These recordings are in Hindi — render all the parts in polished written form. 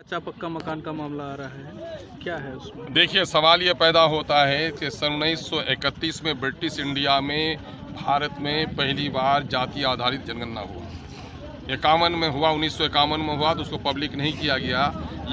कच्चा पक्का मकान का मामला आ रहा है, क्या है उसमें? देखिए, सवाल ये पैदा होता है कि सन 1931 में ब्रिटिश इंडिया में भारत में पहली बार जाति आधारित जनगणना हुआ। 51 में हुआ, 1951 में हुआ तो उसको पब्लिक नहीं किया गया।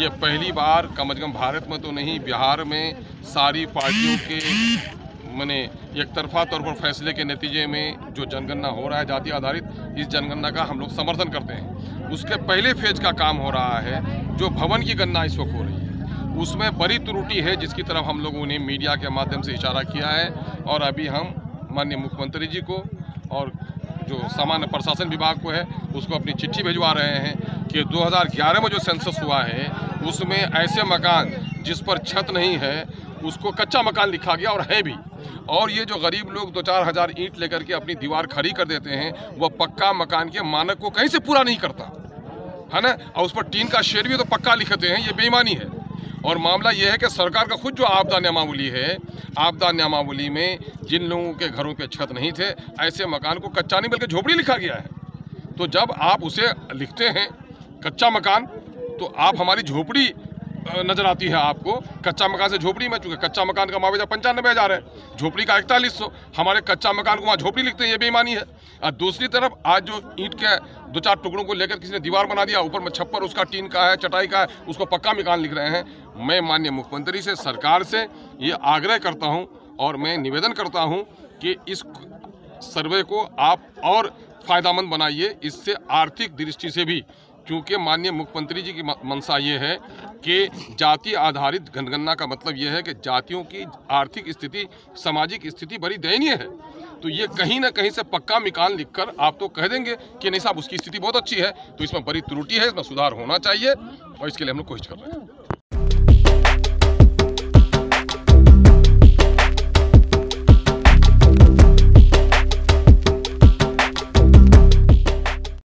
ये पहली बार कम अज़ कम भारत में तो नहीं, बिहार में सारी पार्टियों के माने एक तरफा तौर पर फैसले के नतीजे में जो जनगणना हो रहा है जाति आधारित, इस जनगणना का हम लोग समर्थन करते हैं। उसके पहले फेज का काम हो रहा है, जो भवन की गणना इस वक्त हो रही है उसमें बड़ी त्रुटि है, जिसकी तरफ हम लोगों ने मीडिया के माध्यम से इशारा किया है। और अभी हम माननीय मुख्यमंत्री जी को और जो सामान्य प्रशासन विभाग को है उसको अपनी चिट्ठी भिजवा रहे हैं कि 2011 में जो सेंसस हुआ है उसमें ऐसे मकान जिस पर छत नहीं है उसको कच्चा मकान लिखा गया और है भी। और ये जो गरीब लोग 2-4 हज़ार ईंट लेकर के अपनी दीवार खड़ी कर देते हैं, वह पक्का मकान के मानक को कहीं से पूरा नहीं करता है ना, और उस पर टीन का शेड भी तो पक्का लिखते हैं, ये बेईमानी है। और मामला यह है कि सरकार का खुद जो आपदा नियमावली है, आपदा नियमावली में जिन लोगों के घरों पे छत नहीं थे ऐसे मकान को कच्चा नहीं बल्कि झोपड़ी लिखा गया है। तो जब आप उसे लिखते हैं कच्चा मकान तो आप हमारी झोपड़ी नज़र आती है आपको, कच्चा मकान से झोपड़ी में, चूँकि कच्चा मकान का मावजा 95,000 है, झोपड़ी का 4100, हमारे कच्चा मकान को वहाँ झोपड़ी लिखते हैं, ये बेईमानी है। और दूसरी तरफ आज जो ईंट के 2-4 टुकड़ों को लेकर किसी ने दीवार बना दिया, ऊपर में छप्पर उसका टीन का है, चटाई का है, उसको पक्का मकान लिख रहे हैं। मैं माननीय मुख्यमंत्री से, सरकार से ये आग्रह करता हूँ और मैं निवेदन करता हूँ कि इस सर्वे को आप और फ़ायदामंद बनाइए, इससे आर्थिक दृष्टि से भी, क्योंकि माननीय मुख्यमंत्री जी की मंशा ये है कि जाति आधारित जनगणना का मतलब ये है कि जातियों की आर्थिक स्थिति, सामाजिक स्थिति बड़ी दयनीय है। तो ये कहीं ना कहीं से पक्का मकान लिखकर आप तो कह देंगे कि नहीं साहब उसकी स्थिति बहुत अच्छी है, तो इसमें बड़ी त्रुटि है, इसमें सुधार होना चाहिए और इसके लिए हम लोग कोशिश कर रहे हैं।